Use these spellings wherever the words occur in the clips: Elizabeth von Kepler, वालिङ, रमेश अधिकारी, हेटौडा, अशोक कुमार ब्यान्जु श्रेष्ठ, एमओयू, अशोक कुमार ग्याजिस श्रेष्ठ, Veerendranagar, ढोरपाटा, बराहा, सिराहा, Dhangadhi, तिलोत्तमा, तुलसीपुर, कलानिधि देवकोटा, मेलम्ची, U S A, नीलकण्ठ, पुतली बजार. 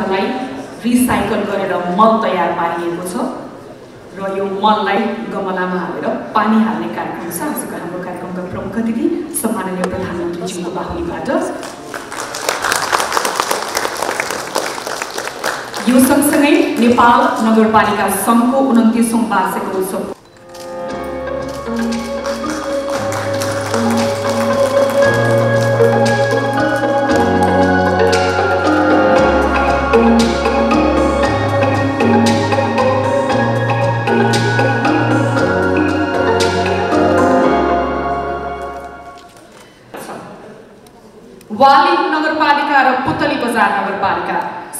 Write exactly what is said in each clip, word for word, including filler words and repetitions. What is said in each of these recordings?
Recycle गरेर मल तयार पारिएको छ र यो मललाई गमलामा हालेर पानी हाल्ने कार्यक्रम छ। आजको हाम्रो कार्यक्रमका प्रमुख अतिथि सम्माननीय प्रधानमन्त्रीज्यूको बाहुलीबाट यो सँगसँगै नेपाल नगरपालिका सङ्घको उनन्तीसौं वार्षिक उत्सव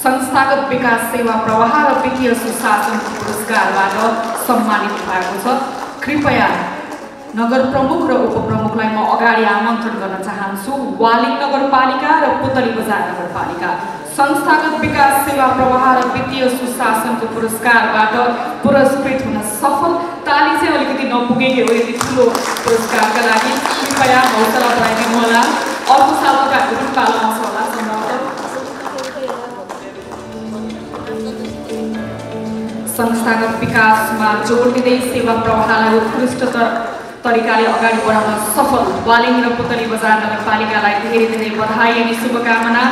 संस्थागत विकास सेवा प्रवाह र वित्तीय सुशासन पुरस्कारबाट सम्मानित भएको छ। कृपया नगर प्रमुख र उपप्रमुखलाई म अगाडि आमन्त्रण गर्न चाहन्छु। वालिङ नगरपालिका र पुतली बजार नगरपालिका संस्थागत विकास सेवा प्रवाह र वित्तीय सुशासनको पुरस्कारबाट पुरस्कृत हुन सफल ताली चाहिँ अलिकति नपुगेकै हो। यति ठुलो पुरस्कारका लागि कृपया हौसला बढाइदिनु होला। अर्को सालका पालन आउँछ होला। संस्थागत विकासमा जोड दिँदै सेवा प्रवाहलाई उत्कृष्ट तरिकाले अगाडि बढाउन सफल वालिङ र पुतली बजार नगरपालिकालाई धेरै धेरै बधाई अनि शुभकामना।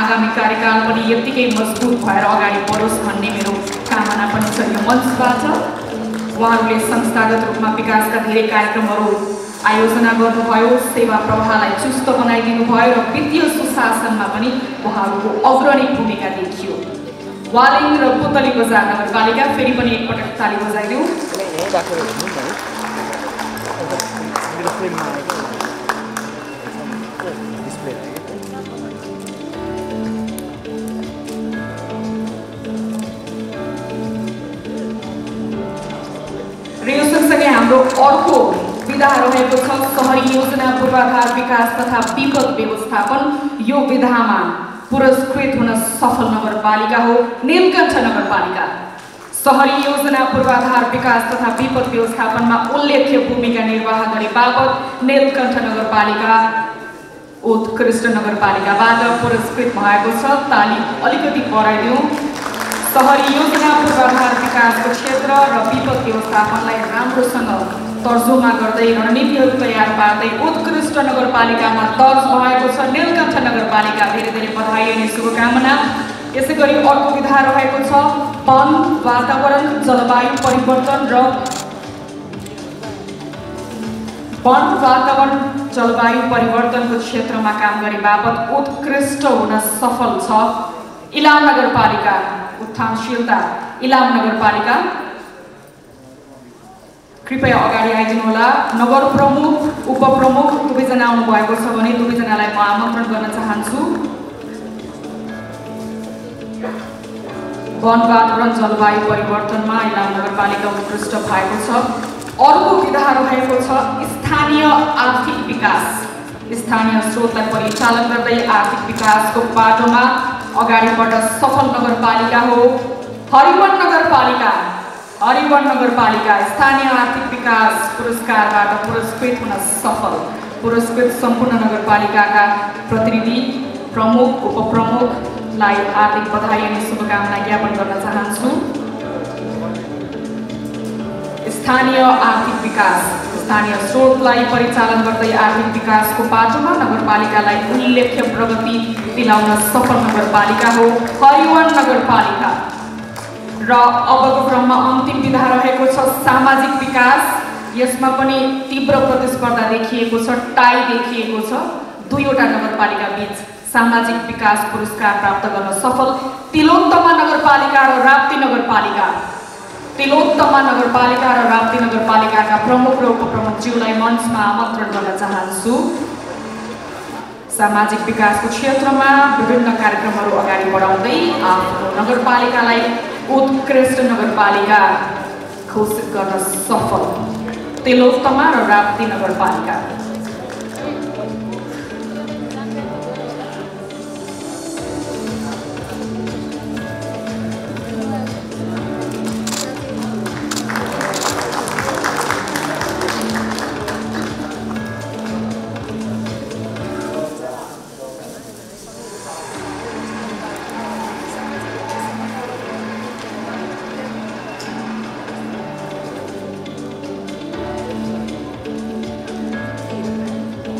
आगामी कार्यकाल पनि यत्तिकै मजबुत भएर अगाडि बढोस् भन्ने मेरो कामना पनि छ। यो मञ्चबाट उहाँहरूले संस्थागत रूपमा विकासका धेरै कार्यक्रमहरू आयोजना गर्नुभयो, सेवा प्रवाहलाई चुस्त बनाइदिनु भयो र वित्तीय सुशासनमा पनि उहाँहरूको अग्रणी भूमिका देखियो। वालिङ र पुतली बजार नगरपालिका फेरि पनि एकपटक ताली बजाइदिउँ। र यो सँगसँगै हाम्रो अर्को विधा रहेको छ सहरी योजना पूर्वाधार विकास तथा विपद व्यवस्थापन। यो विधामा पुरस्कृत हुन सफल नगरपालिका हो नीलकण्ठ नगरपालिका। सहरी योजना पूर्वाधार विकास तथा विपद व्यवस्थापनमा उल्लेख्य भूमिका निर्वाह गरे बापत नीलकण्ठ नगरपालिका उत्कृष्ट नगरपालिकाबाट पुरस्कृत भएको छ। ताली अलिकति बढाइदिउँ। सहरी योजना पूर्वाधार विकासको क्षेत्र र विपद व्यवस्थापनलाई राम्रोसँग तर्जुमा गर्दै रणनीतिहरू तयार पार्दै उत्कृष्ट नगरपालिकामा दर्ज भएको छ नीलकण्ठ नगरपालिका। धेरै धेरै बधाई अनि शुभकामना। यसै गरी अर्को विधा रहेको छ वन वातावरण जलवायु परिवर्तन र वन वातावरण जलवायु परिवर्तनको क्षेत्रमा काम गरे बापत उत्कृष्ट हुन सफल छ इलाम नगरपालिका। उत्थानशीलता इलाम नगरपालिका कृपया अगाडि आइदिनुहोला। नगर प्रमुख उपप्रमुख दुवैजना आउनुभएको छ भने दुवैजनालाई म आमन्त्रण गर्न चाहन्छु। वन वातावरण जलवायु परिवर्तनमा इलाम नगरपालिका उत्कृष्ट भएको छ। अर्को विधा रहेको छ स्थानीय आर्थिक विकास। स्थानीय स्रोतलाई परिचालन गर्दै आर्थिक विकासको बाटोमा अगाडि बढ्न सफल नगरपालिका हो हरिवन नगरपालिका। हरिवन नगरपालिका स्थानीय आर्थिक विकास पुरस्कारबाट पुरस्कृत हुन सफल। पुरस्कृत सम्पूर्ण नगरपालिकाका प्रतिनिधि प्रमुख उपप्रमुखलाई हार्दिक बधाई अनि शुभकामना ज्ञापन गर्न चाहन्छु। स्थानीय आर्थिक विकास स्थानीय स्रोतलाई परिचालन गर्दै आर्थिक विकासको बाटोमा नगरपालिकालाई उल्लेख्य प्रगति दिलाउन सफल नगरपालिका हो हरिवन नगरपालिका। र अबको क्रममा अन्तिम विधा रहेको छ सामाजिक विकास। यसमा पनि तीव्र प्रतिस्पर्धा देखिएको छ, टाई देखिएको छ दुईवटा नगरपालिका बीच। सामाजिक विकास पुरस्कार प्राप्त गर्न सफल तिलोत्तमा नगरपालिका र राप्ती नगरपालिका। तिलोत्तमा नगरपालिका र राप्ती नगरपालिकाका प्रमुख र उपप्रमुखज्यूलाई मञ्चमा आमन्त्रण गर्न चाहन्छु। सामाजिक विकासको क्षेत्रमा विभिन्न कार्यक्रमहरू अगाडि बढाउँदै आफ्नो नगरपालिकालाई उत्कृष्ट नगरपालिका घोषित गर्न सफल तेलोत्तमा र राप्ती नगरपालिका।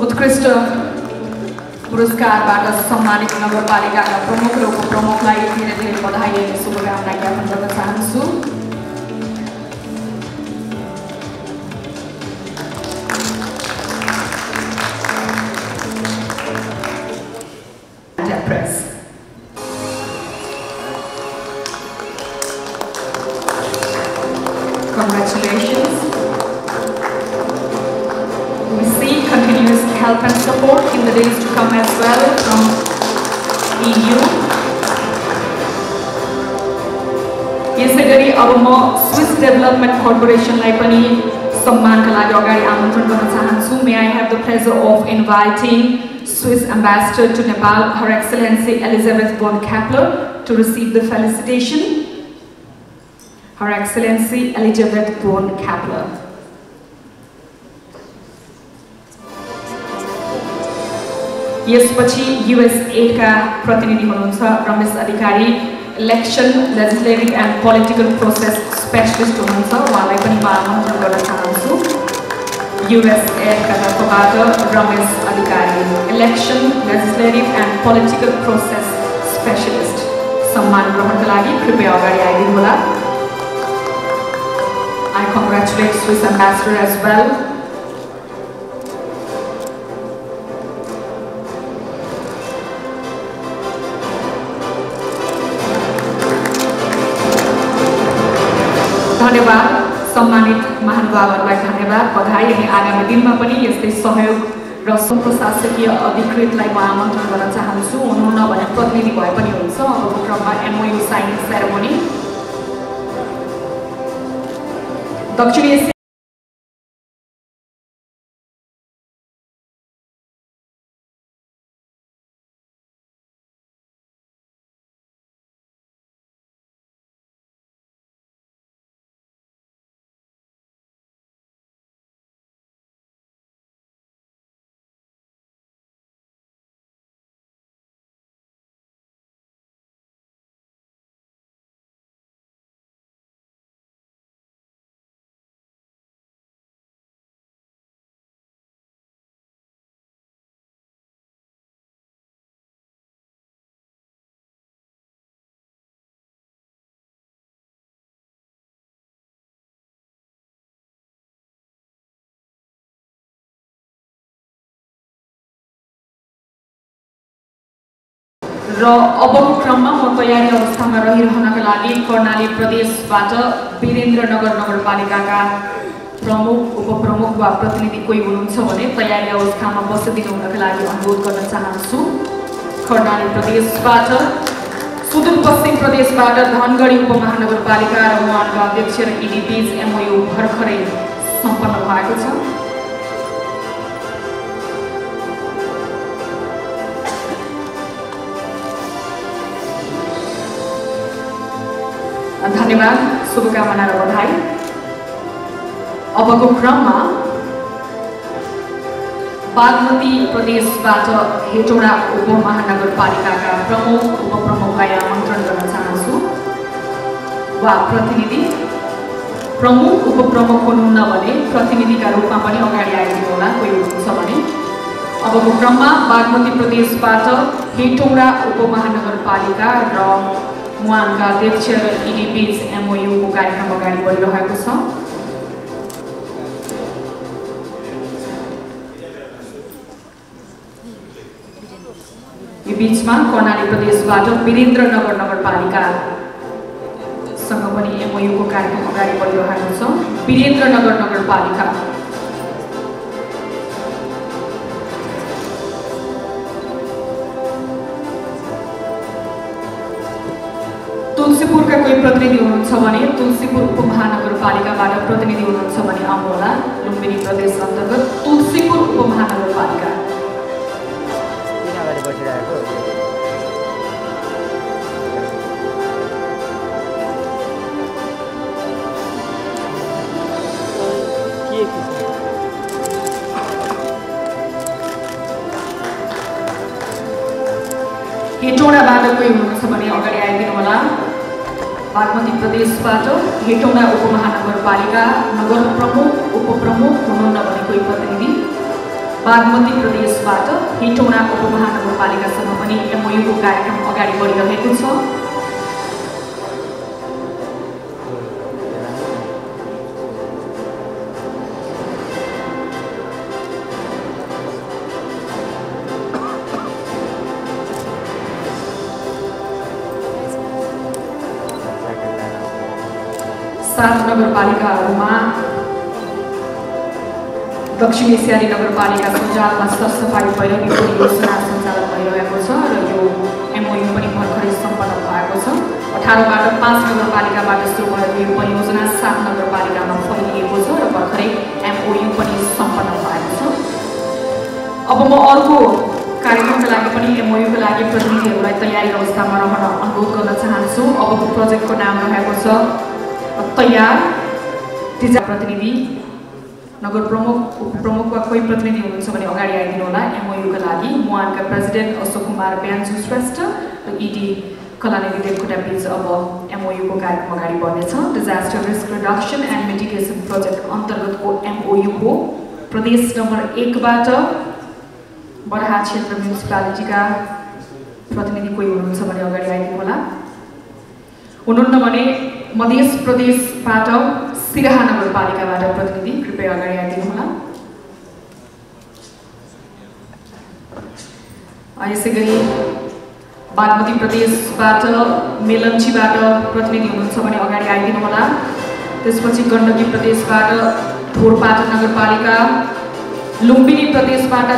उत्कृष्ट पुरस्कार बाट सम्मानित नगरपालिकाका प्रमुख र उपप्रमुखलाई धेरै धेरै बधाई र शुभकामना ज्ञापन गर्न चाहन्छु। Corporation like pani samman ka lagi agadi amantran garna chahanchu. May I have the pleasure of inviting Swiss Ambassador to Nepal, Her Excellency Elizabeth von Kepler, to receive the felicitation. Her Excellency Elizabeth von Kepler. यसपछि U S A का प्रतिनिधि हुनुहुन्छ रमेश अधिकारी, election legislative and political process specialist हुनुहुन्छ। उहाँलाई पनि आमन्त्रण गर्न चाहन्छु। U S A का तर्फबाट रमेश अधिकारी, election legislative and political process specialist सम्मान ग्रहणका लागि कृपया अगाडि आइदिनुहोला। I congratulate Swiss Ambassador as well. सम्मानित महानुभावहरूलाई धन्यवाद बधाई अनि आगामी दिनमा पनि यस्तै सहयोग र सम्प्रशासकीय अधिकृतलाई म आमन्त्रण गर्न चाहन्छु। हुनु नभने प्रतिनिधि भए पनि हुन्छ। अबको क्रममा एमओयू साइनिङ सेरेमोनी। दक्षिण एसिया र अबको क्रममा म तयारी अवस्थामा रहिरहनका लागि कर्णाली प्रदेशबाट वीरेन्द्रनगर नगरपालिकाका प्रमुख उपप्रमुख वा प्रतिनिधि कोही हुनुहुन्छ भने तयारी अवस्थामा बसिदिनु हुनका लागि अनुरोध गर्न चाहन्छु। कर्णाली प्रदेशबाट, सुदूरपश्चिम प्रदेशबाट धनगढी उपमहानगरपालिका र उहाँका अध्यक्ष र यिनी बीच एमओयू भर्खरै सम्पन्न भएको छ। धन्यवाद, शुभकामना र बधाई। अबको क्रममा बागमती प्रदेशबाट हेटौडा उपमहानगरपालिकाका प्रमुख उपप्रमुखलाई आमन्त्रण गर्न चाहन्छु वा प्रतिनिधि। प्रमुख उपप्रमुख हुनुहुन्न भने प्रतिनिधिका रूपमा पनि अगाडि आइदिनुहोला कोही हुनुहुन्छ भने। अबको क्रममा बागमती प्रदेशबाट हेटौडा उपमहानगरपालिका र उहाँका अध्यक्ष र यिनी बीच एमओयू को कार्यक्रम अगाडि बढिरहेको छ। यो बीचमा कर्णाली प्रदेशबाट वीरेन्द्रनगर नगरपालिकासँग पनि एमओयू को कार्यक्रम अगाडि बढिरहेको छ। वीरेन्द्रनगर नगरपालिका तुलसीपुरका कोही प्रतिनिधि हुनुहुन्छ भने तुलसीपुर उपमहानगरपालिकाबाट प्रतिनिधि हुनुहुन्छ भने आउनुहोला। लुम्बिनी प्रदेश अन्तर्गत तुलसीपुर उपमहानगरपालिका। हेटौडाबाट कोही हुनुहुन्छ भने अगाडि आइदिनुहोला। बागमती प्रदेशबाट हेटौडा उपमहानगरपालिका नगर प्रमुख उपप्रमुख हुनुहुन्न भने कोही प्रतिनिधि। बागमती प्रदेशबाट हेटौँडा उपमहानगरपालिकासम्म पनि एमओयू को कार्यक्रम अगाडि बढिरहेको छ। सात नगरपालिकाहरूमा दक्षिण एसियाली नगरपालिका सञ्जालमा सरसफाई भइरहेको परियोजना सञ्चालन भइरहेको छ र यो एमओयू पनि भर्खरै सम्पन्न भएको छ। अठारबाट पाँच नगरपालिकाबाट सुरु भएको यो परियोजना सात नगरपालिकामा फैलिएको छ र भर्खरै एमओयू पनि सम्पन्न भएको छ। अब म अर्को कार्यक्रमका लागि पनि एमओयूका लागि प्रतिनिधिहरूलाई तयारी अवस्थामा रहन अनुरोध गर्न चाहन्छु। अबको प्रोजेक्टको नाम रहेको छ तयार। तिजा प्रतिनिधि नगर प्रमुख उपप्रमुख वा कोही प्रतिनिधि हुनुहुन्छ भने अगाडि आइदिनु होला। एमओयूका लागि मुआनका प्रेसिडेन्ट अशोक कुमार ब्यान्जु श्रेष्ठ र इडी कलानिधि देवकोटा बीच अब एमओयूको कार्यक्रम अगाडि बढ्नेछ। Disaster risk reduction and mitigation project अन्तर्गतको एमओयू हो। प्रदेश नम्बर एकबाट बराहा क्षेत्र म्युनिसिपालिटीका प्रतिनिधि कोही हुनुहुन्छ भने अगाडि आइदिनु होला। हुनुहुन्न भने मध्य प्रदेशबाट सिराहा नगरपालिकाबाट प्रतिनिधि कृपया अगाडि आइदिनुहोला। यसै गरी बागमती प्रदेशबाट मेलम्चीबाट प्रतिनिधि हुनुहुन्छ भने अगाडि आइदिनुहोला। त्यसपछि गण्डकी प्रदेशबाट ढोरपाटा नगरपालिका, लुम्बिनी प्रदेशबाट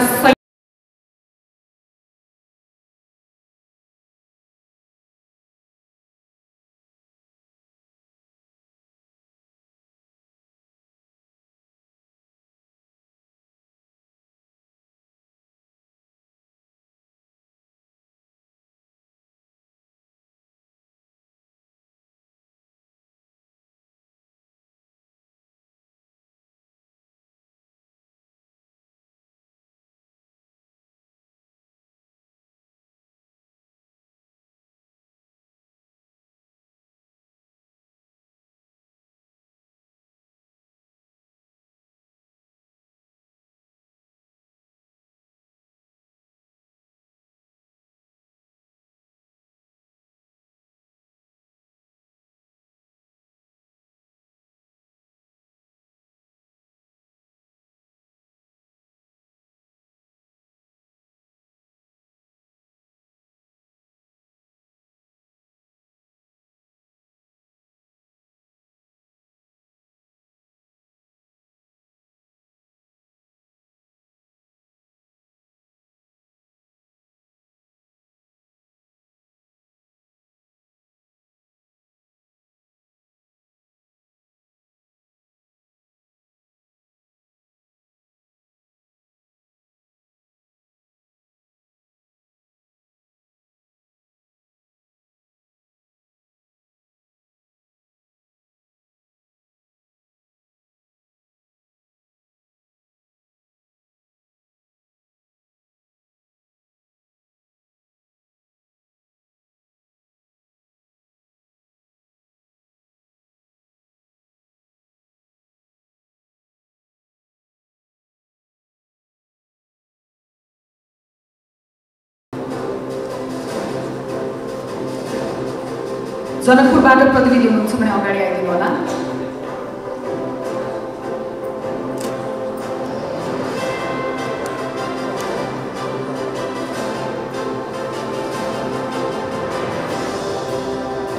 जनकपुरबाट प्रतिनिधि हुनुहुन्छ भने अगाडि आइदिनु होला।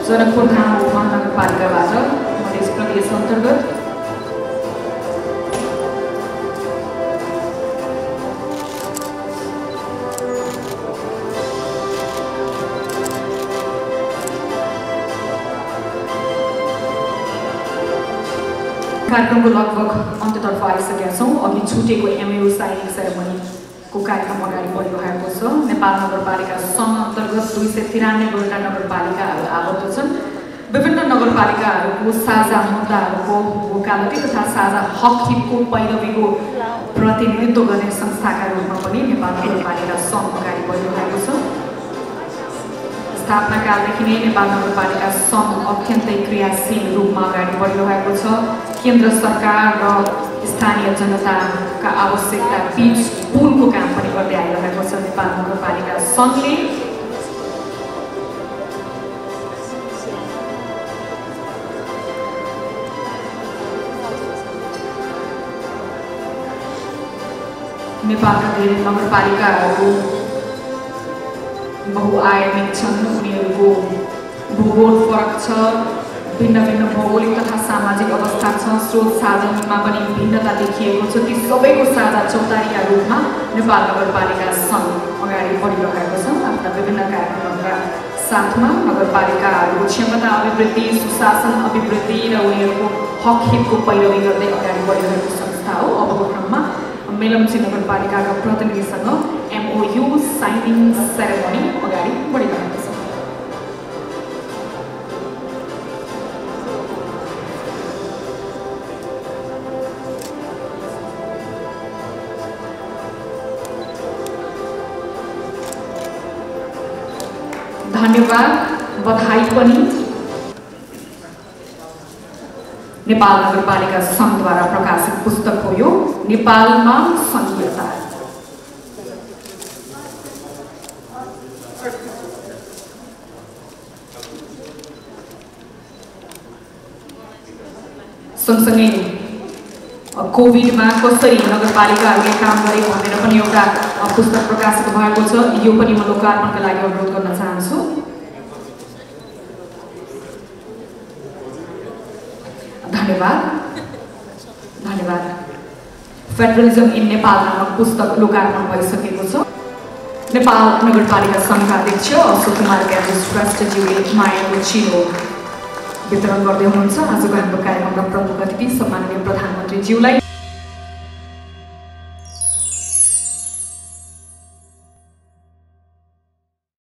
जनकपुर खाम महानगरपालिकाबाट मध्य प्रदेश अन्तर्गत कार्यक्रमको लगभग अन्त्यतर्फ आइसकेका छौँ। अघि छुटेको एमओयू साइनिङ सेरेमनीको कार्यक्रम अगाडि बढिरहेको छ। नेपाल नगरपालिका सङ्घ अन्तर्गत दुई सय तिरानब्बेवटा नगरपालिकाहरू आबद्ध छन्। विभिन्न नगरपालिकाहरूको साझा मुद्दाहरूको वकालती तथा साझा हक हितको पैरवीको प्रतिनिधित्व गर्ने संस्थाका रूपमा पनि नेपाल नगरपालिका सङ्घ अगाडि बढिरहेको छ। स्थापना कालदेखि नै नेपाल नगरपालिका समूह अत्यन्तै क्रियाशील रूपमा अगाडि बढ्दै आएको छ। केन्द्र सरकार र स्थानीय जनताका आवश्यकता बीच पुलको काम पनि गर्दै आइरहेको छ नेपाल नगरपालिका सङ्घले। नेपालका धेरै नगरपालिकाहरू बहुआयामिक छन्, उनीहरूको भूगोल फरक छ, भिन्न भिन्न भौगोलिक तथा सामाजिक अवस्था छ, स्रोत साधनमा पनि भिन्नता देखिएको छ। ती सबैको साझा चौतारीका रूपमा नेपाल नगरपालिका सङ्घ अगाडि बढिरहेको छ। आफ्ना विभिन्न कार्यक्रमका साथमा नगरपालिकाहरूको क्षमता अभिवृद्धि, सुशासन अभिवृद्धि र उनीहरूको हक हितको पैरवी गर्दै अगाडि बढिरहेको संस्था हो। अबको क्रममा मेलम्ची नगरपालिकाका प्रतिनिधिसँग एमओयू साइनिङ सेरेमनी अगाडि बढिरहेको छ। धन्यवाद, बधाई पनि नेपाल नगरपालिका सङ्घद्वारा प्रकाशित पुस्तक हो यो नेपालमा सङ्घीयता। सँगसँगै कोभिडमा कसरी नगरपालिकाहरूले काम गरे भनेर पनि एउटा पुस्तक प्रकाशित भएको छ, यो पनि म लोकार्पणका लागि अनुरोध गर्न चाहन्छु। धन्यवाद, धन्यवाद। फेडरलिजम इन नेपाल नामक पुस्तक लोकार्पण भइसकेको छ। नेपाल नगरपालिका सङ्घका अध्यक्ष अशोक कुमार ग्याजिस श्रेष्ठज्यूले मायाको चिनो वितरण गर्दै हुनुहुन्छ। आजको हाम्रो कार्यक्रमका प्रमुख अतिथि सम्माननीय प्रधानमन्त्रीज्यूलाई